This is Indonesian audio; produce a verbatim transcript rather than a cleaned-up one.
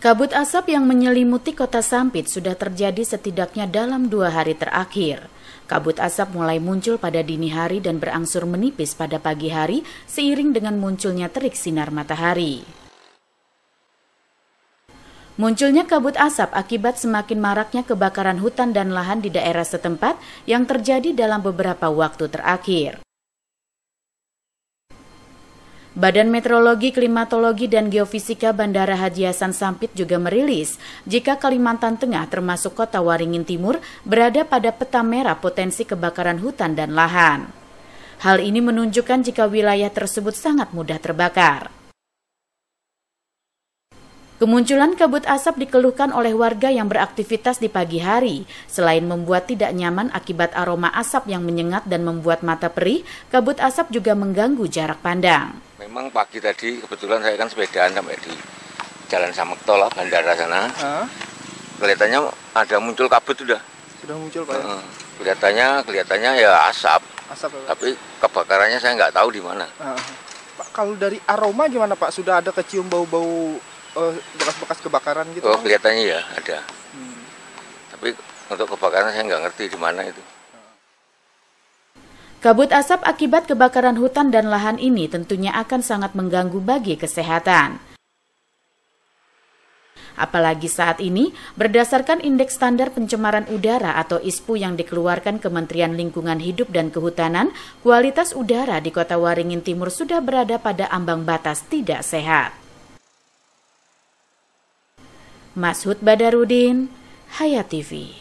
Kabut asap yang menyelimuti kota Sampit sudah terjadi setidaknya dalam dua hari terakhir. Kabut asap mulai muncul pada dini hari dan berangsur menipis pada pagi hari seiring dengan munculnya terik sinar matahari. Munculnya kabut asap akibat semakin maraknya kebakaran hutan dan lahan di daerah setempat yang terjadi dalam beberapa waktu terakhir. Badan Meteorologi, Klimatologi, dan Geofisika Bandara Haji Asan Sampit juga merilis jika Kalimantan Tengah termasuk kota Waringin Timur berada pada peta merah potensi kebakaran hutan dan lahan. Hal ini menunjukkan jika wilayah tersebut sangat mudah terbakar. Kemunculan kabut asap dikeluhkan oleh warga yang beraktivitas di pagi hari. Selain membuat tidak nyaman akibat aroma asap yang menyengat dan membuat mata perih, kabut asap juga mengganggu jarak pandang. Memang pagi tadi kebetulan saya kan sepedaan sampai di jalan Samekto lah, bandara sana. Uh. Kelihatannya ada muncul kabut sudah. Sudah muncul Pak. Uh, kelihatannya kelihatannya ya asap. Asap. Ya, tapi kebakarannya saya nggak tahu di mana. Uh. Pak, kalau dari aroma gimana Pak? Sudah ada kecium bau-bau bekas-bekas oh, kebakaran gitu? Oh, kelihatannya ya ada. Hmm. Tapi untuk kebakaran saya nggak ngerti di mana itu. Kabut asap akibat kebakaran hutan dan lahan ini tentunya akan sangat mengganggu bagi kesehatan. Apalagi saat ini, berdasarkan Indeks Standar Pencemaran Udara atau I S P U yang dikeluarkan Kementerian Lingkungan Hidup dan Kehutanan, kualitas udara di Kota Waringin Timur sudah berada pada ambang batas tidak sehat. Mashud Badarudin, Hayat T V.